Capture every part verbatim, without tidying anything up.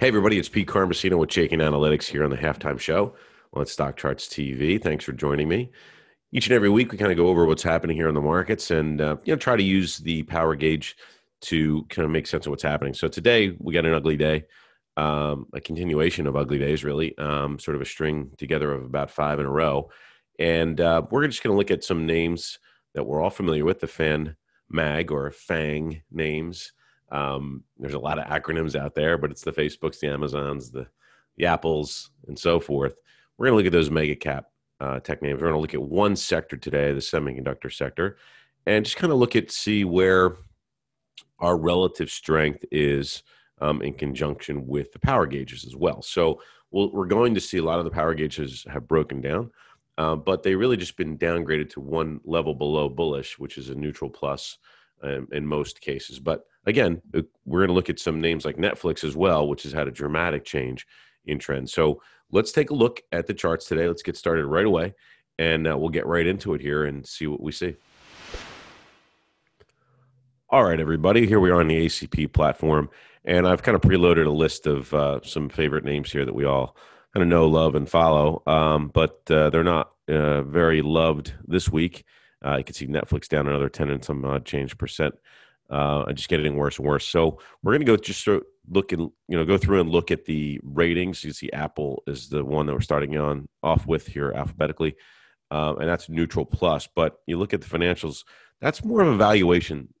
Hey, everybody, it's Pete Carmasino with Chaikin Analytics here on the Halftime Show on Stock Charts T V. Thanks for joining me. Each and every week, we kind of go over what's happening here in the markets and uh, you know try to use the power gauge to kind of make sense of what's happening. So today, we got an ugly day, um, a continuation of ugly days, really, um, sort of a string together of about five in a row. And uh, we're just going to look at some names that we're all familiar with, the FAN, MAG, or FANG names. Um, there's a lot of acronyms out there, but it's the Facebooks, the Amazons, the, the Apples, and so forth. We're going to look at those mega cap uh, tech names. We're going to look at one sector today, the semiconductor sector, and just kind of look at, see where our relative strength is um, in conjunction with the power gauges as well. So we'll, we're going to see a lot of the power gauges have broken down, uh, but they really just been downgraded to one level below bullish, which is a neutral plus um, in most cases. But again, we're going to look at some names like Netflix as well, which has had a dramatic change in trend. So let's take a look at the charts today. Let's get started right away, and uh, we'll get right into it here and see what we see. All right, everybody, here we are on the A C P platform, and I've kind of preloaded a list of uh, some favorite names here that we all kind of know, love, and follow, um, but uh, they're not uh, very loved this week. Uh, you can see Netflix down another ten and some odd change percent. Uh, just getting worse and worse. So we're going to go just sort of look and, you know, go through and look at the ratings. You see Apple is the one that we're starting on off with here alphabetically. Um, and that's neutral plus, but you look at the financials, that's more of a valuation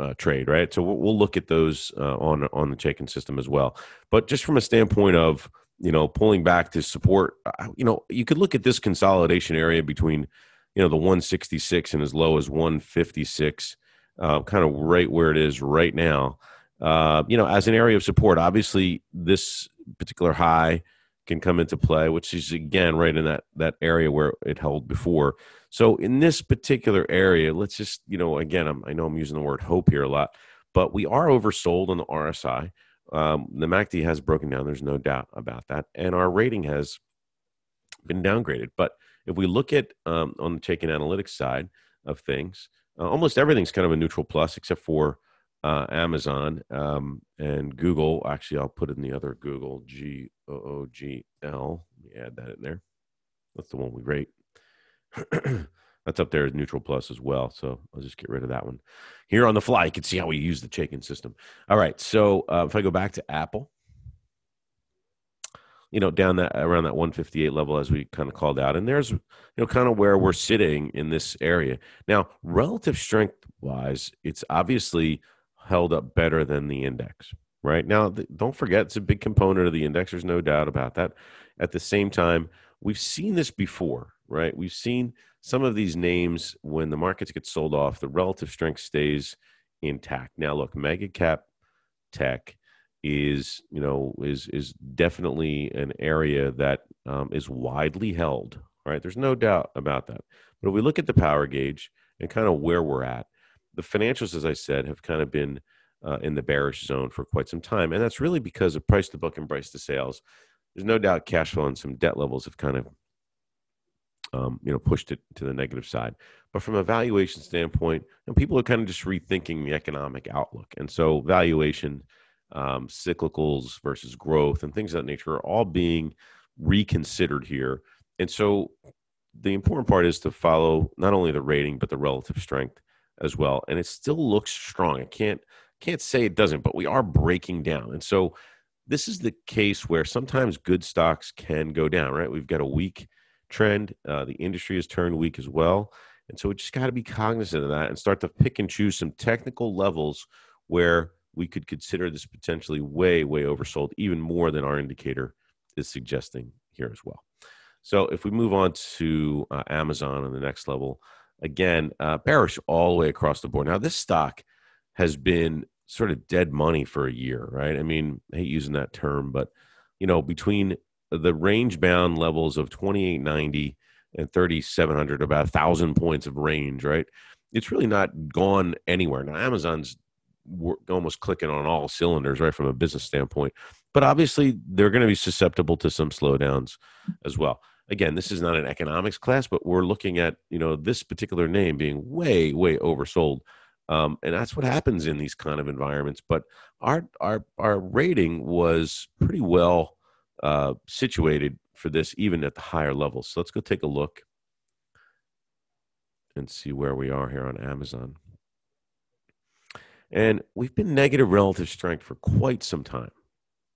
uh, trade, right? So we'll, we'll look at those uh, on, on the Chaikin system as well. But just from a standpoint of, you know, pulling back to support, you know, you could look at this consolidation area between, you know, the one sixty-six and as low as one fifty-six. Uh, kind of right where it is right now, uh, you know, as an area of support. Obviously, this particular high can come into play, which is, again, right in that, that area where it held before. So in this particular area, let's just, you know, again, I'm, I know I'm using the word hope here a lot, but we are oversold on the R S I. Um, the M A C D has broken down. There's no doubt about that. And our rating has been downgraded. But if we look at um, on the Chaikin Analytics side of things, Uh, almost everything's kind of a neutral plus, except for uh, Amazon um, and Google. Actually, I'll put in the other Google, G O O G L. Let me add that in there. That's the one we rate. That's up there as neutral plus as well. So I'll just get rid of that one. Here on the fly, you can see how we use the Chaikin system. All right. So uh, if I go back to Apple, you know, down that around that one fifty-eight level, as we kind of called out. And there's, you know, kind of where we're sitting in this area. Now, relative strength wise, it's obviously held up better than the index, right? Now, don't forget, it's a big component of the index. There's no doubt about that. At the same time, we've seen this before, right? We've seen some of these names when the markets get sold off, the relative strength stays intact. Now, look, mega cap tech is, you know, is, is definitely an area that um, is widely held, right? There's no doubt about that. But if we look at the power gauge and kind of where we're at, the financials, as I said, have kind of been uh, in the bearish zone for quite some time. And that's really because of price to book and price to sales. There's no doubt cash flow and some debt levels have kind of, um, you know, pushed it to the negative side. But from a valuation standpoint, and people are kind of just rethinking the economic outlook. And so valuation, Um, cyclicals versus growth and things of that nature are all being reconsidered here. And so the important part is to follow not only the rating, but the relative strength as well. And it still looks strong. I can't, can't say it doesn't, but we are breaking down. And so this is the case where sometimes good stocks can go down, right? We've got a weak trend. Uh, the industry has turned weak as well. And so we just got to be cognizant of that and start to pick and choose some technical levels where we could consider this potentially way, way oversold, even more than our indicator is suggesting here as well. So if we move on to uh, Amazon on the next level, again, uh, bearish all the way across the board. Now, this stock has been sort of dead money for a year, right? I mean, I hate using that term, but, you know, between the range-bound levels of twenty-eight ninety and thirty-seven hundred, about one thousand points of range, right? It's really not gone anywhere. Now, Amazon's we're almost clicking on all cylinders, right, from a business standpoint. But obviously, they're going to be susceptible to some slowdowns as well. Again, this is not an economics class, but we're looking at, you know, this particular name being way, way oversold Um, and that's what happens in these kind of environments. But our, our, our rating was pretty well uh, situated for this, even at the higher levels. So let's go take a look and see where we are here on Amazon. And we've been negative relative strength for quite some time,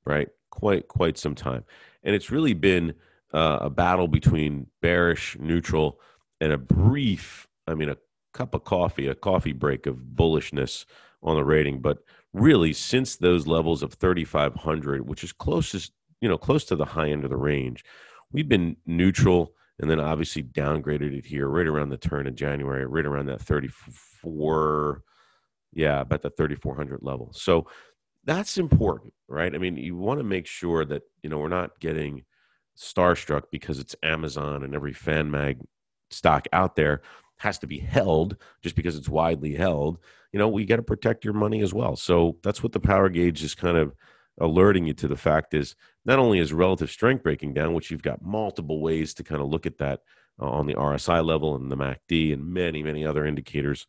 right? Quite, quite some time. And it's really been uh, a battle between bearish, neutral, and a brief, I mean, a cup of coffee, a coffee break of bullishness on the rating. But really, since those levels of thirty-five hundred, which is closest, you know, close to the high end of the range, we've been neutral, and then obviously downgraded it here right around the turn of January, right around that thirty-four, yeah, about the thirty-four hundred level. So that's important, right? I mean, you want to make sure that, you know, we're not getting starstruck because it's Amazon, and every fan mag stock out there has to be held just because it's widely held. You know, we got to protect your money as well. So that's what the power gauge is kind of alerting you to. The fact is, not only is relative strength breaking down, which you've got multiple ways to kind of look at that uh, on the R S I level and the M A C D and many, many other indicators,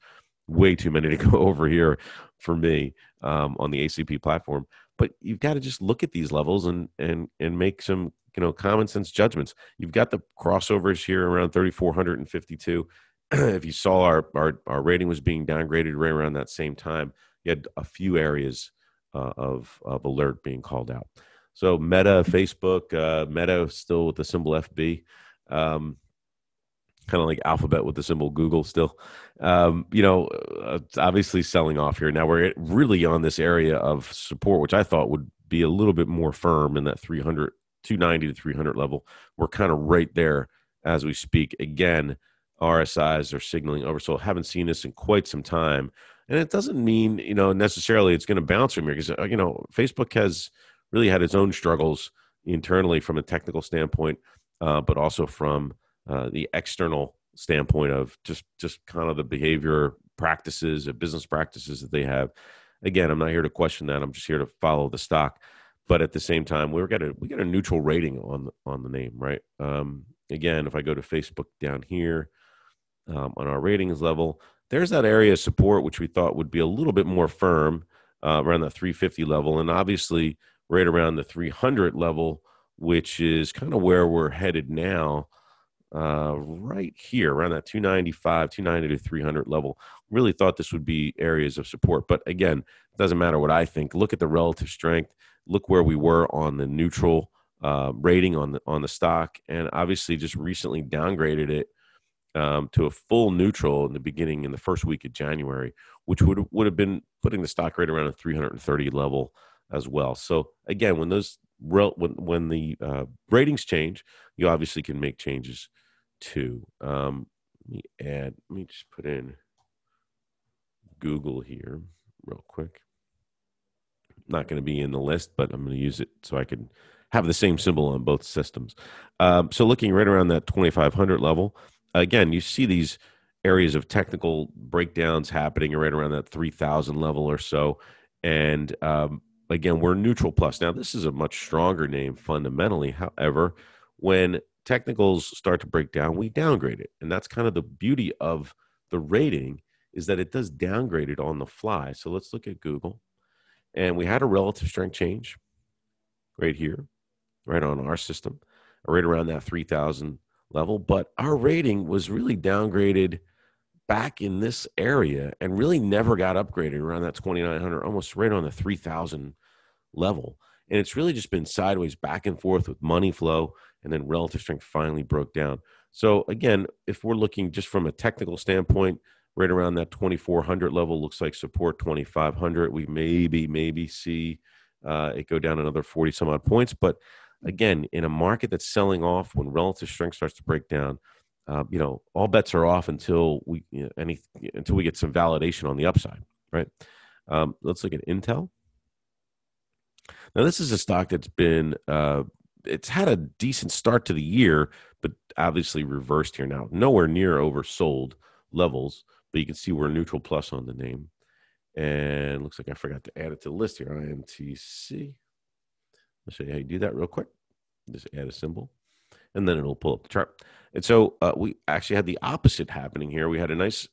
way too many to go over here for me um, on the A C P platform. But you've got to just look at these levels and, and, and make some, you know, common sense judgments. You've got the crossovers here around thirty-four fifty-two. If you saw our, our, our rating was being downgraded right around that same time, you had a few areas uh, of, of alert being called out. So Meta, Facebook, uh, Meta still with the symbol F B, um, kind of like Alphabet with the symbol Google still, um, you know, uh, obviously selling off here. Now we're really on this area of support, which I thought would be a little bit more firm in that three hundred, two ninety to three hundred level. We're kind of right there as we speak. Again, R S Is are signaling oversold. Haven't seen this in quite some time. And it doesn't mean, you know, necessarily it's going to bounce from here, because, you know, Facebook has really had its own struggles internally from a technical standpoint, uh, but also from uh, the external standpoint of just, just kind of the behavior practices, of business practices that they have. Again, I'm not here to question that. I'm just here to follow the stock. But at the same time, we were got a, we got a neutral rating on, on the name, right? Um, again, if I go to Facebook down here, Um, on our ratings level, there's that area of support, which we thought would be a little bit more firm uh, around the three fifty level. And obviously right around the three hundred level, which is kind of where we're headed now, uh, right here around that two ninety-five, two ninety to three hundred level. Really thought this would be areas of support, but again, it doesn't matter what I think. Look at the relative strength, look where we were on the neutral uh, rating on the, on the stock, and obviously just recently downgraded it Um, to a full neutral in the beginning in the first week of January, which would would have been putting the stock right around a three thirty level as well. So again, when those rel when when the uh, ratings change, you obviously can make changes too. Um, let me add. Let me just put in Google here real quick. Not going to be in the list, but I'm going to use it so I can have the same symbol on both systems. Um, so looking right around that twenty-five hundred level. Again, you see these areas of technical breakdowns happening right around that three thousand level or so. And um, again, we're neutral plus. Now, this is a much stronger name fundamentally. However, when technicals start to break down, we downgrade it. And that's kind of the beauty of the rating, is that it does downgrade it on the fly. So let's look at Google. And we had a relative strength change right here, right on our system, right around that three thousand level, but our rating was really downgraded back in this area and really never got upgraded around that twenty-nine hundred, almost right on the three thousand level. And it's really just been sideways back and forth with money flow, and then relative strength finally broke down. So again, if we're looking just from a technical standpoint, right around that twenty-four hundred level looks like support. Twenty-five hundred, we maybe, maybe see uh, it go down another forty some odd points. But again, in a market that's selling off, when relative strength starts to break down, uh, you know, all bets are off until we you know, any until we get some validation on the upside, right? Um, let's look at Intel. Now, this is a stock that's been uh, it's had a decent start to the year, but obviously reversed here now. Nowhere near oversold levels, but you can see we're neutral plus on the name. And looks like I forgot to add it to the list here. I N T C. I'll show you how you do that real quick. Just add a symbol, and then it'll pull up the chart. And so uh, we actually had the opposite happening here. We had a nice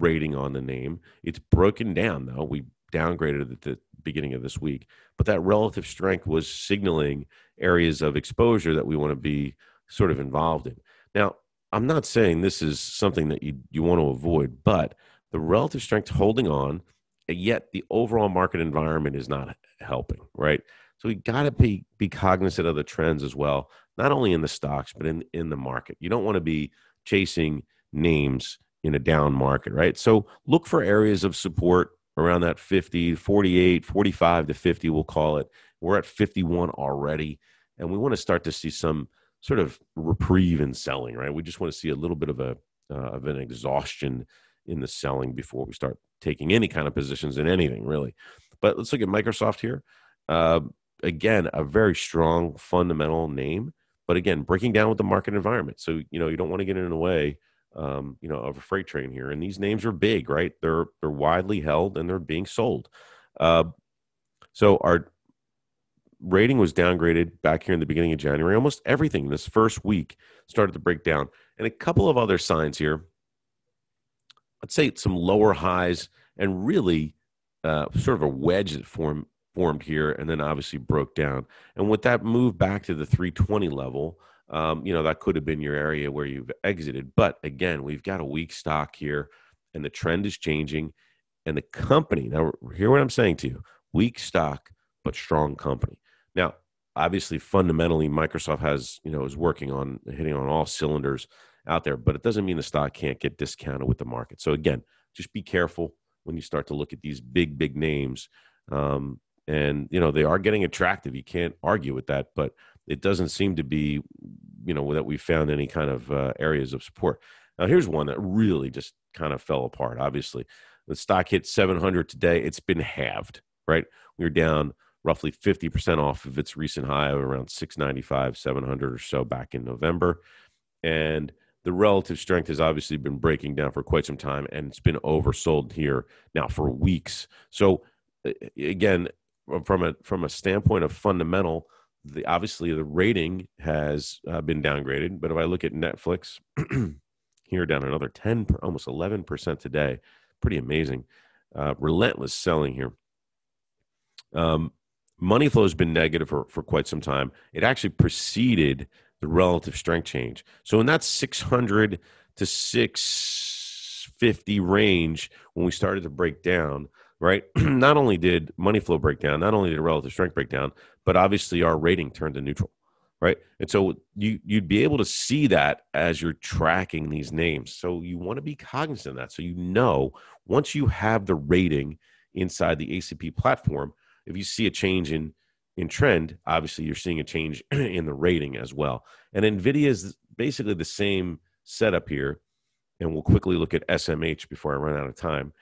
rating on the name. It's broken down, though. We downgraded it at the beginning of this week, but that relative strength was signaling areas of exposure that we want to be sort of involved in. Now, I'm not saying this is something that you, you want to avoid, but the relative strength holding on, yet the overall market environment is not helping, right? So we got to be, be cognizant of the trends as well, not only in the stocks, but in, in the market. You don't want to be chasing names in a down market, right? So look for areas of support around that fifty, forty-eight, forty-five to fifty, we'll call it. We're at fifty-one already, and we want to start to see some sort of reprieve in selling, right? We just want to see a little bit of a uh, of an exhaustion in the selling before we start taking any kind of positions in anything, really. But let's look at Microsoft here. Uh, again, a very strong fundamental name, but again, breaking down with the market environment. So, you know, you don't want to get in the way Um, you know, of a freight train here. And these names are big, right? They're they're widely held and they're being sold. Uh, so our rating was downgraded back here in the beginning of January. Almost everything this first week started to break down. And a couple of other signs here. I'd say some lower highs and really uh, sort of a wedge that formed formed here and then obviously broke down. And with that move back to the three twenty level, Um, you know, that could have been your area where you've exited. But again, we've got a weak stock here and the trend is changing. And the company, now hear what I'm saying to you, weak stock, but strong company. Now, obviously, fundamentally, Microsoft has, you know, is working on hitting on all cylinders out there, but it doesn't mean the stock can't get discounted with the market. So again, just be careful when you start to look at these big, big names. Um, and, you know, they are getting attractive. You can't argue with that, but it doesn't seem to be, you know, that we found any kind of uh, areas of support. Now, here's one that really just kind of fell apart, obviously. The stock hit seven hundred today. It's been halved, right? We're down roughly fifty percent off of its recent high of around six ninety-five, seven hundred or so back in November. And the relative strength has obviously been breaking down for quite some time, and it's been oversold here now for weeks. So, again, from a from a standpoint of fundamental, The, obviously, the rating has uh, been downgraded, but if I look at Netflix here, down another ten, almost eleven percent today, pretty amazing. Uh, relentless selling here. Um, money flow has been negative for, for quite some time. It actually preceded the relative strength change. So in that six hundred to six fifty range, when we started to break down, right? Not only did money flow break down, not only did relative strength break down, but obviously our rating turned to neutral, right? And so you, you'd be able to see that as you're tracking these names. So you want to be cognizant of that. So you know, once you have the rating inside the A C P platform, if you see a change in, in trend, obviously you're seeing a change in the rating as well. And NVIDIA is basically the same setup here. And we'll quickly look at S M H before I run out of time.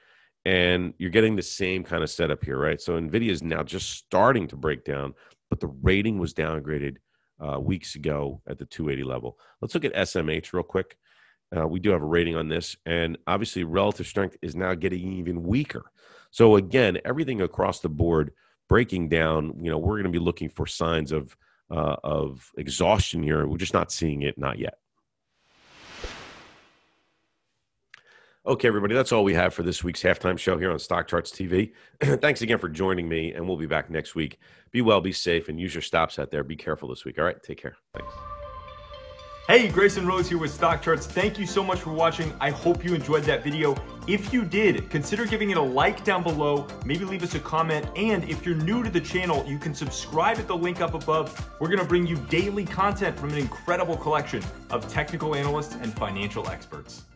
And you're getting the same kind of setup here, right? So NVIDIA is now just starting to break down, but the rating was downgraded uh, weeks ago at the two eighty level. Let's look at S M H real quick. Uh, we do have a rating on this, and obviously relative strength is now getting even weaker. So again, everything across the board breaking down. You know, we're going to be looking for signs of uh, of exhaustion here. We're just not seeing it, not yet. Okay, everybody, that's all we have for this week's Halftime Show here on Stock Charts T V. Thanks again for joining me, and we'll be back next week. Be well, be safe, and use your stops out there. Be careful this week. All right, take care. Thanks. Hey, Grayson Rose here with Stock Charts. Thank you so much for watching. I hope you enjoyed that video. If you did, consider giving it a like down below, maybe leave us a comment, and if you're new to the channel, you can subscribe at the link up above. We're going to bring you daily content from an incredible collection of technical analysts and financial experts.